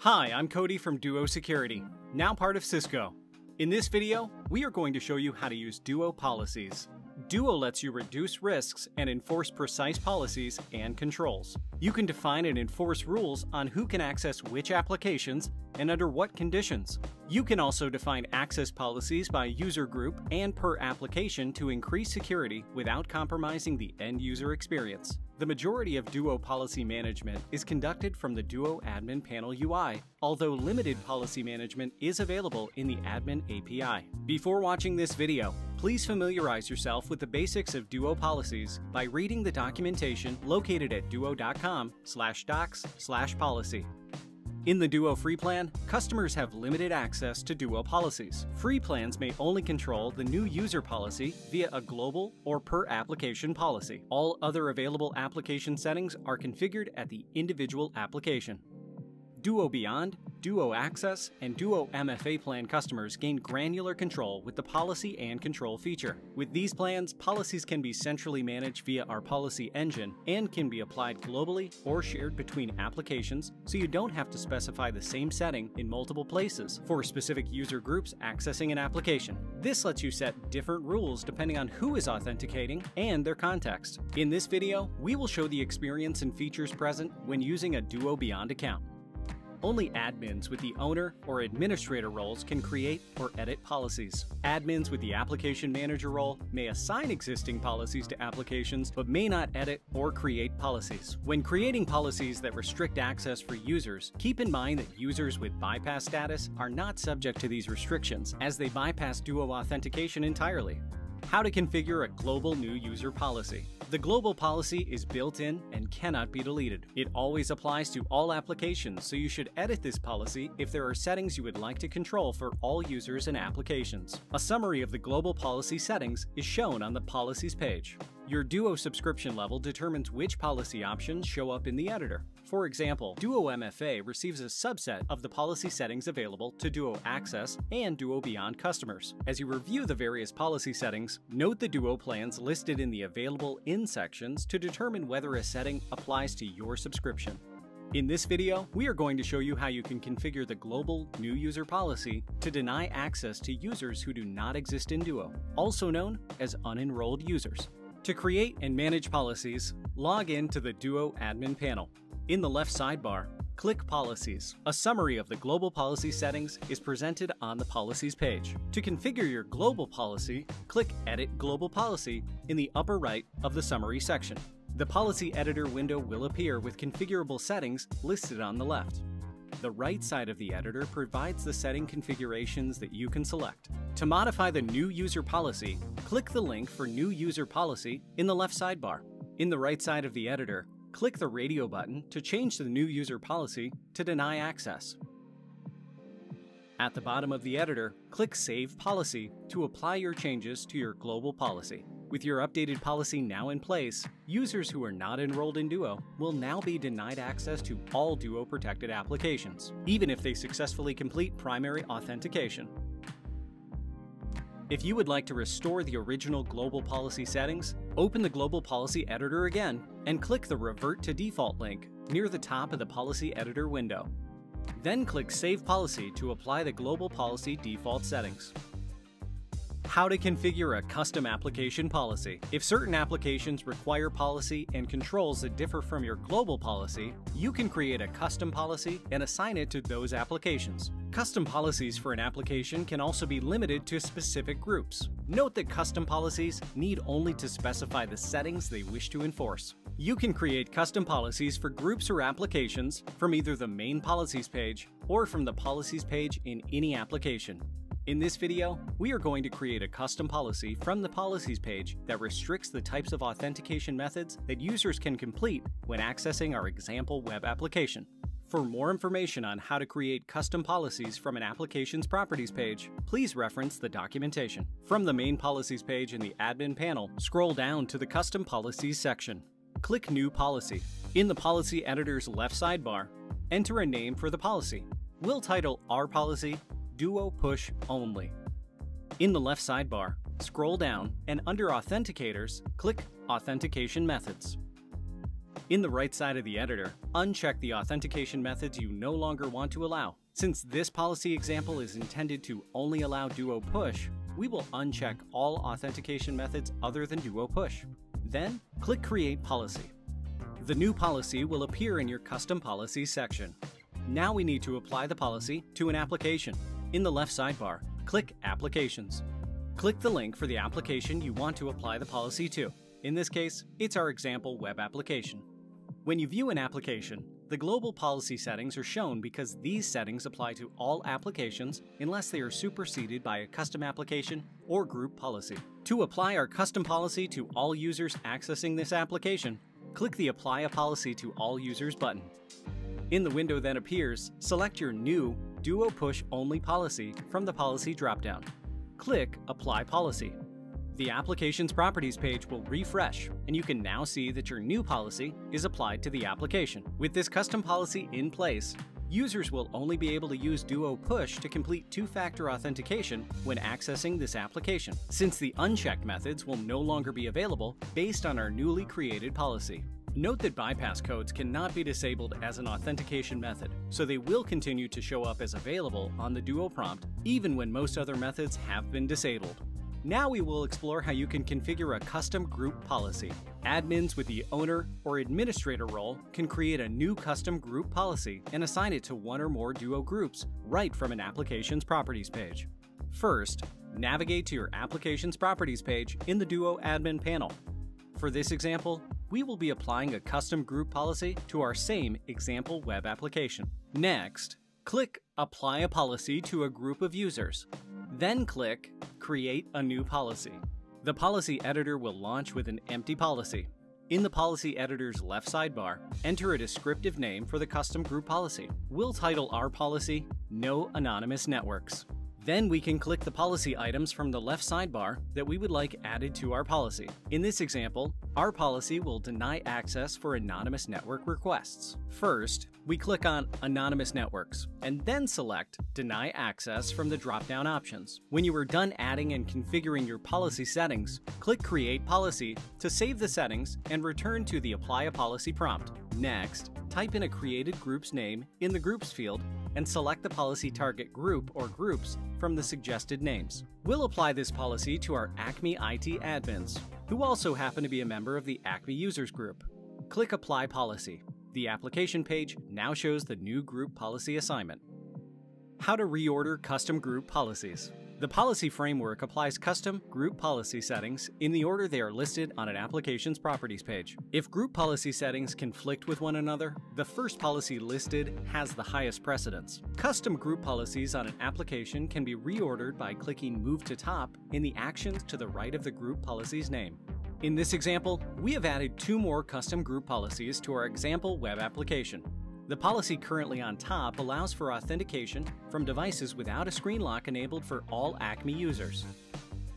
Hi, I'm Cody from Duo Security, now part of Cisco. In this video, we are going to show you how to use Duo policies. Duo lets you reduce risks and enforce precise policies and controls. You can define and enforce rules on who can access which applications and under what conditions. You can also define access policies by user group and per application to increase security without compromising the end user experience. The majority of Duo policy management is conducted from the Duo Admin Panel UI, although limited policy management is available in the Admin API. Before watching this video, please familiarize yourself with the basics of Duo policies by reading the documentation located at duo.com/docs/policy. In the Duo Free Plan, customers have limited access to Duo policies. Free plans may only control the new user policy via a global or per application policy. All other available application settings are configured at the individual application. Duo Beyond, Duo Access, and Duo MFA plan customers gain granular control with the Policy and Control feature. With these plans, policies can be centrally managed via our policy engine and can be applied globally or shared between applications, so you don't have to specify the same setting in multiple places for specific user groups accessing an application. This lets you set different rules depending on who is authenticating and their context. In this video, we will show the experience and features present when using a Duo Beyond account. Only admins with the owner or administrator roles can create or edit policies. Admins with the application manager role may assign existing policies to applications but may not edit or create policies. When creating policies that restrict access for users, keep in mind that users with bypass status are not subject to these restrictions as they bypass Duo authentication entirely. How to configure a global new user policy. The global policy is built in and cannot be deleted. It always applies to all applications, so you should edit this policy if there are settings you would like to control for all users and applications. A summary of the global policy settings is shown on the Policies page. Your Duo subscription level determines which policy options show up in the editor. For example, Duo MFA receives a subset of the policy settings available to Duo Access and Duo Beyond customers. As you review the various policy settings, note the Duo plans listed in the Available In sections to determine whether a setting applies to your subscription. In this video, we are going to show you how you can configure the global new user policy to deny access to users who do not exist in Duo, also known as unenrolled users. To create and manage policies, log in to the Duo Admin Panel. In the left sidebar, click Policies. A summary of the global policy settings is presented on the Policies page. To configure your global policy, click Edit Global Policy in the upper right of the summary section. The Policy Editor window will appear with configurable settings listed on the left. The right side of the editor provides the setting configurations that you can select. To modify the new user policy, click the link for New User Policy in the left sidebar. In the right side of the editor, click the radio button to change the new user policy to deny access. At the bottom of the editor, click Save Policy to apply your changes to your global policy. With your updated policy now in place, users who are not enrolled in Duo will now be denied access to all Duo protected applications, even if they successfully complete primary authentication. If you would like to restore the original global policy settings, open the global policy editor again and click the Revert to Default link near the top of the policy editor window. Then click Save Policy to apply the global policy default settings. How to configure a custom application policy. If certain applications require policy and controls that differ from your global policy, you can create a custom policy and assign it to those applications. Custom policies for an application can also be limited to specific groups. Note that custom policies need only to specify the settings they wish to enforce. You can create custom policies for groups or applications from either the main policies page or from the policies page in any application. In this video, we are going to create a custom policy from the Policies page that restricts the types of authentication methods that users can complete when accessing our example web application. For more information on how to create custom policies from an application's properties page, please reference the documentation. From the main Policies page in the Admin Panel, scroll down to the Custom Policies section. Click New Policy. In the Policy Editor's left sidebar, enter a name for the policy. We'll title our policy Duo Push Only. In the left sidebar, scroll down and under Authenticators, click Authentication Methods. In the right side of the editor, uncheck the authentication methods you no longer want to allow. Since this policy example is intended to only allow Duo Push, we will uncheck all authentication methods other than Duo Push. Then, click Create Policy. The new policy will appear in your Custom Policies section. Now we need to apply the policy to an application. In the left sidebar, click Applications. Click the link for the application you want to apply the policy to. In this case, it's our example web application. When you view an application, the global policy settings are shown because these settings apply to all applications unless they are superseded by a custom application or group policy. To apply our custom policy to all users accessing this application, click the Apply a Policy to All Users button. In the window that appears, select your new Duo Push Only policy from the Policy dropdown. Click Apply Policy. The application's properties page will refresh, and you can now see that your new policy is applied to the application. With this custom policy in place, users will only be able to use Duo Push to complete two-factor authentication when accessing this application, since the unchecked methods will no longer be available based on our newly created policy. Note that bypass codes cannot be disabled as an authentication method, so they will continue to show up as available on the Duo prompt, even when most other methods have been disabled. Now we will explore how you can configure a custom group policy. Admins with the owner or administrator role can create a new custom group policy and assign it to one or more Duo groups right from an application's properties page. First, navigate to your application's properties page in the Duo Admin Panel. For this example, we will be applying a custom group policy to our same example web application. Next, click Apply a Policy to a Group of Users. Then click Create a New Policy. The policy editor will launch with an empty policy. In the policy editor's left sidebar, enter a descriptive name for the custom group policy. We'll title our policy No Anonymous Networks. Then we can click the policy items from the left sidebar that we would like added to our policy. In this example, our policy will deny access for anonymous network requests. First, we click on Anonymous Networks, and then select Deny Access from the drop-down options. When you are done adding and configuring your policy settings, click Create Policy to save the settings and return to the Apply a Policy prompt. Next, type in a created group's name in the Groups field and select the policy target group or groups from the suggested names. We'll apply this policy to our Acme IT admins, who also happen to be a member of the Acme Users group. Click Apply Policy. The application page now shows the new group policy assignment. How to reorder custom group policies. The policy framework applies custom group policy settings in the order they are listed on an application's properties page. If group policy settings conflict with one another, the first policy listed has the highest precedence. Custom group policies on an application can be reordered by clicking Move to Top in the actions to the right of the group policy's name. In this example, we have added two more custom group policies to our example web application. The policy currently on top allows for authentication from devices without a screen lock enabled for all Acme users.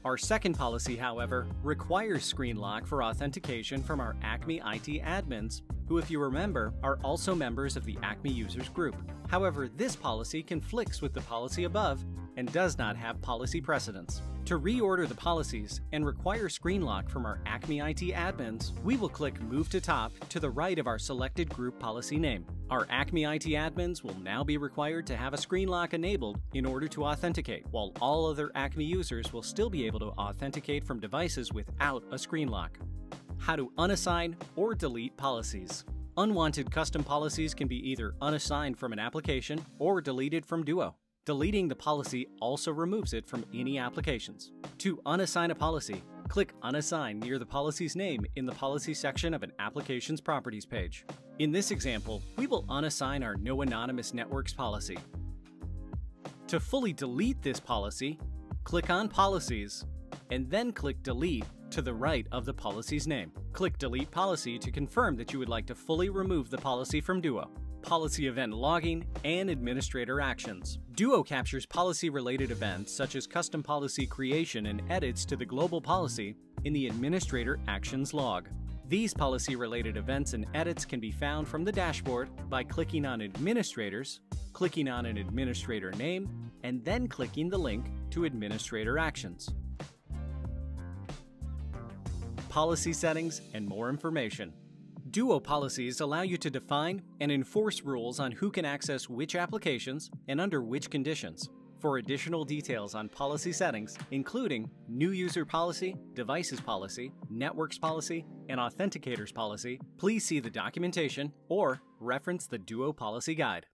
Our second policy, however, requires screen lock for authentication from our Acme IT admins, who, if you remember, are also members of the Acme Users group. However, this policy conflicts with the policy above and does not have policy precedence. To reorder the policies and require screen lock from our Acme IT admins, we will click Move to Top to the right of our selected group policy name. Our Acme IT admins will now be required to have a screen lock enabled in order to authenticate, while all other Acme users will still be able to authenticate from devices without a screen lock. How to unassign or delete policies. Unwanted custom policies can be either unassigned from an application or deleted from Duo. Deleting the policy also removes it from any applications. To unassign a policy, click Unassign near the policy's name in the policy section of an application's properties page. In this example, we will unassign our No Anonymous Networks policy. To fully delete this policy, click on Policies, and then click Delete to the right of the policy's name. Click Delete Policy to confirm that you would like to fully remove the policy from Duo. Policy event logging, and administrator actions. Duo captures policy-related events such as custom policy creation and edits to the global policy in the administrator actions log. These policy-related events and edits can be found from the dashboard by clicking on Administrators, clicking on an administrator name, and then clicking the link to Administrator Actions. Policy settings and more information. Duo policies allow you to define and enforce rules on who can access which applications and under which conditions. For additional details on policy settings, including new user policy, devices policy, networks policy, and authenticators policy, please see the documentation or reference the Duo Policy Guide.